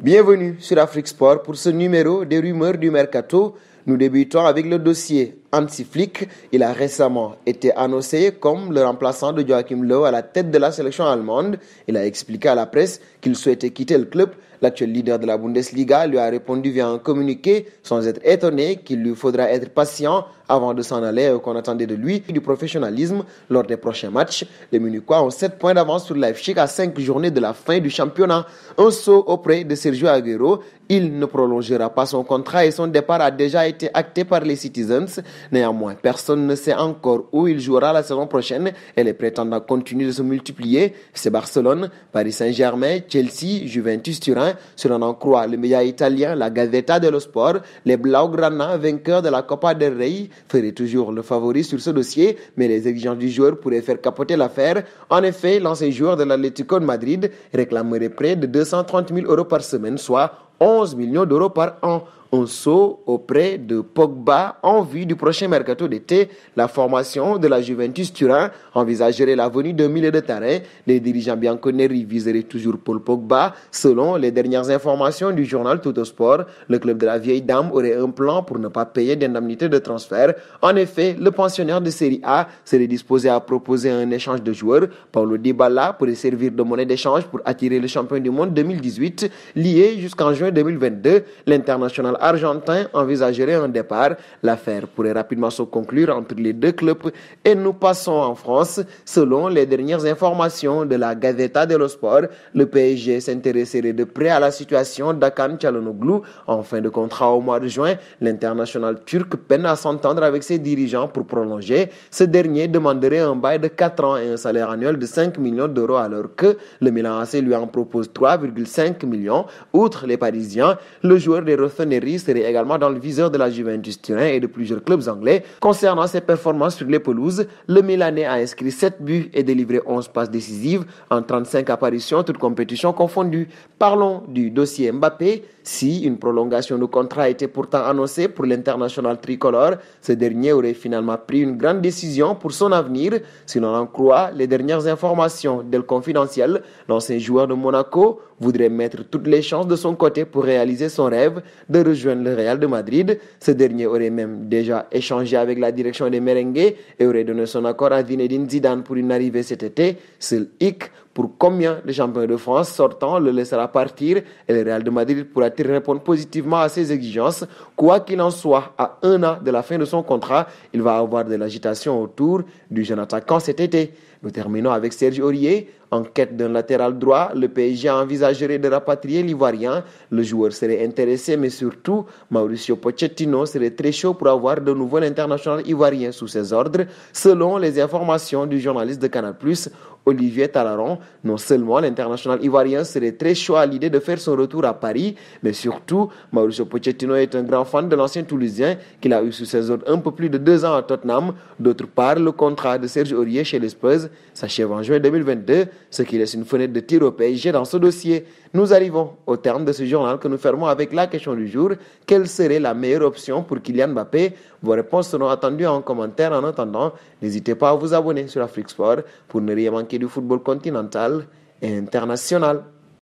Bienvenue sur Afrique Sports pour ce numéro des rumeurs du mercato. Nous débutons avec le dossier Hansi Flick. Il a récemment été annoncé comme le remplaçant de Joachim Löw à la tête de la sélection allemande. Il a expliqué à la presse qu'il souhaitait quitter le club. L'actuel leader de la Bundesliga lui a répondu via un communiqué sans être étonné qu'il lui faudra être patient avant de s'en aller qu'on attendait de lui du professionnalisme lors des prochains matchs. Les Munichois ont 7 points d'avance sur Leipzig à 5 journées de la fin du championnat. Un saut auprès de Sergio Aguero. Il ne prolongera pas son contrat et son départ a déjà été acté par les Citizens. Néanmoins, personne ne sait encore où il jouera la saison prochaine et les prétendants continuent de se multiplier. C'est Barcelone, Paris Saint-Germain, Chelsea, Juventus Turin. Si l'on en croit le média italien, la Gazzetta dello Sport, les Blaugrana, vainqueurs de la Copa del Rey, ferait toujours le favori sur ce dossier, mais les exigences du joueur pourraient faire capoter l'affaire. En effet, l'ancien joueur de l'Atlético de Madrid réclamerait près de 230 000 € par semaine, soit 11 millions d'euros par an. Un saut auprès de Pogba en vue du prochain mercato d'été. La formation de la Juventus Turin envisagerait la venue d'un milieu de terrain. Les dirigeants bianconeri viseraient toujours Paul Pogba. Selon les dernières informations du journal Tuttosport, le club de la vieille dame aurait un plan pour ne pas payer d'indemnité de transfert. En effet, le pensionnaire de Serie A serait disposé à proposer un échange de joueurs. Paulo Dybala pourrait servir de monnaie d'échange pour attirer le champion du monde 2018. Lié jusqu'en juin 2022, l'international argentin envisagerait un départ. L'affaire pourrait rapidement se conclure entre les deux clubs et nous passons en France. Selon les dernières informations de la Gazzetta dello Sport, le PSG s'intéresserait de près à la situation d'Akan Çalhanoğlu. En fin de contrat au mois de juin, l'international turc peine à s'entendre avec ses dirigeants pour prolonger. Ce dernier demanderait un bail de 4 ans et un salaire annuel de 5 millions d'euros, alors que le Milan AC lui en propose 3,5 millions. Outre les Parisiens, le joueur des Rothenari serait également dans le viseur de la Juventus Turin et de plusieurs clubs anglais. Concernant ses performances sur les pelouses, le Milanais a inscrit 7 buts et délivré 11 passes décisives en 35 apparitions, toutes compétitions confondues. Parlons du dossier Mbappé. Si une prolongation de contrat était pourtant annoncée pour l'international tricolore, ce dernier aurait finalement pris une grande décision pour son avenir. Si l'on en croit les dernières informations d'El Confidentiel, l'ancien joueur de Monaco voudrait mettre toutes les chances de son côté pour réaliser son rêve de rejoindre le Real de Madrid. Ce dernier aurait même déjà échangé avec la direction des Merengues et aurait donné son accord à Zinedine Zidane pour une arrivée cet été. Seul hic, pour combien le champion de France sortant le laissera partir et le Real de Madrid pourra-t-il répondre positivement à ses exigences? Quoi qu'il en soit, à 1 an de la fin de son contrat, il va avoir de l'agitation autour du jeune attaquant cet été. Nous terminons avec Serge Aurier. En quête d'un latéral droit, le PSG envisagerait de rapatrier l'Ivoirien. Le joueur serait intéressé, mais surtout, Mauricio Pochettino serait très chaud pour avoir de nouveau l'international ivoirien sous ses ordres. Selon les informations du journaliste de Canal+, Olivier Talaron, non seulement l'international ivoirien serait très chaud à l'idée de faire son retour à Paris, mais surtout, Mauricio Pochettino est un grand fan de l'ancien Toulousien qu'il a eu sous ses ordres un peu plus de 2 ans à Tottenham. D'autre part, le contrat de Serge Aurier chez les Spurs s'achève en juin 2022, ce qui laisse une fenêtre de tir au PSG dans ce dossier. Nous arrivons au terme de ce journal que nous fermons avec la question du jour. Quelle serait la meilleure option pour Kylian Mbappé? Vos réponses seront attendues en commentaire. En attendant, n'hésitez pas à vous abonner sur Afrique Sport pour ne rien manquer du football continental et international.